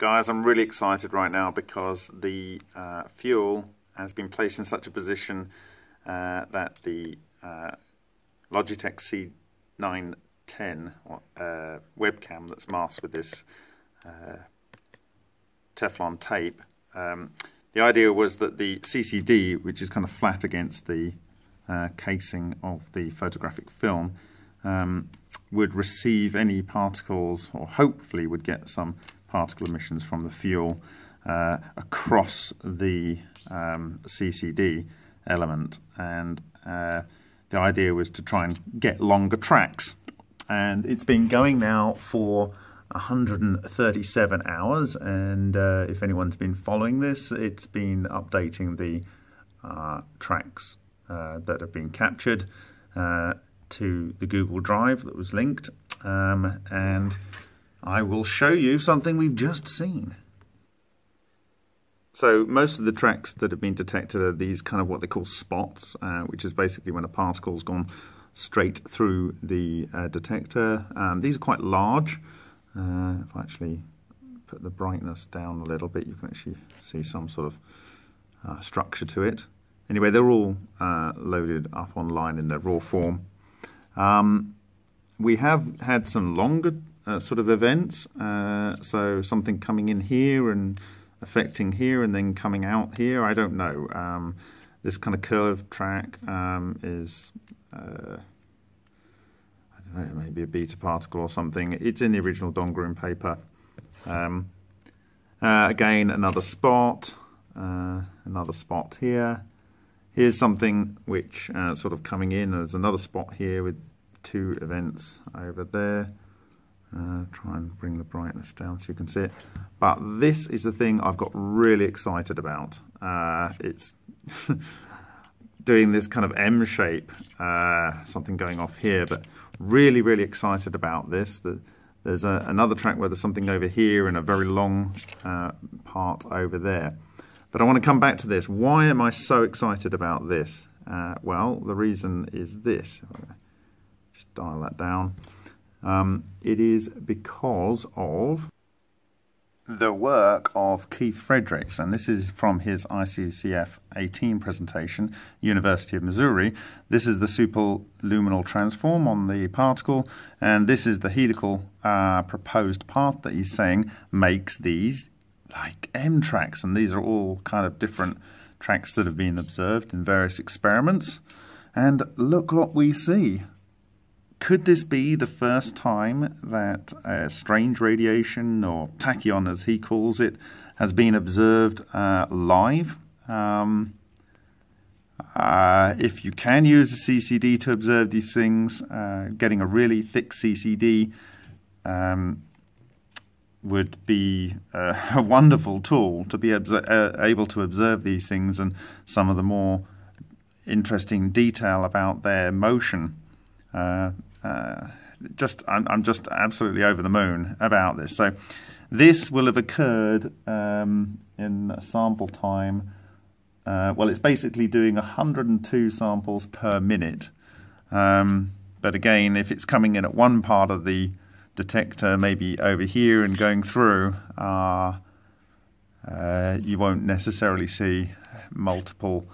Guys, I'm really excited right now because the fuel has been placed in such a position that the Logitech C910 webcam that's masked with this Teflon tape. The idea was that the CCD, which is kind of flat against the casing of the photographic film, would receive any particles, or hopefully would get some particle emissions from the fuel across the CCD element. And the idea was to try and get longer tracks. And it's been going now for 137 hours, and if anyone's been following this, it's been updating the tracks that have been captured to the Google Drive that was linked, and I will show you something we've just seen. So most of the tracks that have been detected are these kind of what they call spots, which is basically when a particle's gone straight through the detector. These are quite large. If I actually put the brightness down a little bit, you can actually see some sort of structure to it. Anyway, they're all loaded up online in their raw form. We have had some longer sort of events, so something coming in here and affecting here and then coming out here. I don't know. This kind of curved track is... maybe a beta particle or something. It's in the original Don Groom paper. Again, another spot here. Here's something which sort of coming in. There's another spot here with two events over there. Try and bring the brightness down so you can see it. But this is the thing I've got really excited about. It's doing this kind of M shape, something going off here, but really, really excited about this. That there's another track where there's something over here and a very long part over there. But I want to come back to this. Why am I so excited about this? Well, the reason is this. Just dial that down. It is because of the work of Keith Fredericks, and this is from his ICCF 18 presentation, University of Missouri. This is the superluminal transform on the particle, and this is the helical proposed path that he's saying makes these like M tracks, and these are all kind of different tracks that have been observed in various experiments. And look what we see. Could this be the first time that strange radiation, or tachyon as he calls it, has been observed live? If you can use a CCD to observe these things, getting a really thick CCD would be a wonderful tool to be able to observe these things and some of the more interesting detail about their motion. I'm just absolutely over the moon about this. So this will have occurred in a sample time. Well, it's basically doing 102 samples per minute. But again, if it's coming in at one part of the detector, maybe over here and going through, you won't necessarily see multiple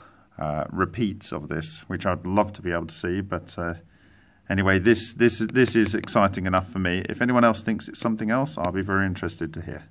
repeats of this, which I'd love to be able to see, but... Anyway, this is exciting enough for me. If anyone else thinks it's something else, I'll be very interested to hear.